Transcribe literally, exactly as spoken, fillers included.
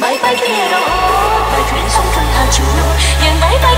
Bay bay kia đó, bay chuyển sóng thân tha chiều nắng, hiền bay bay.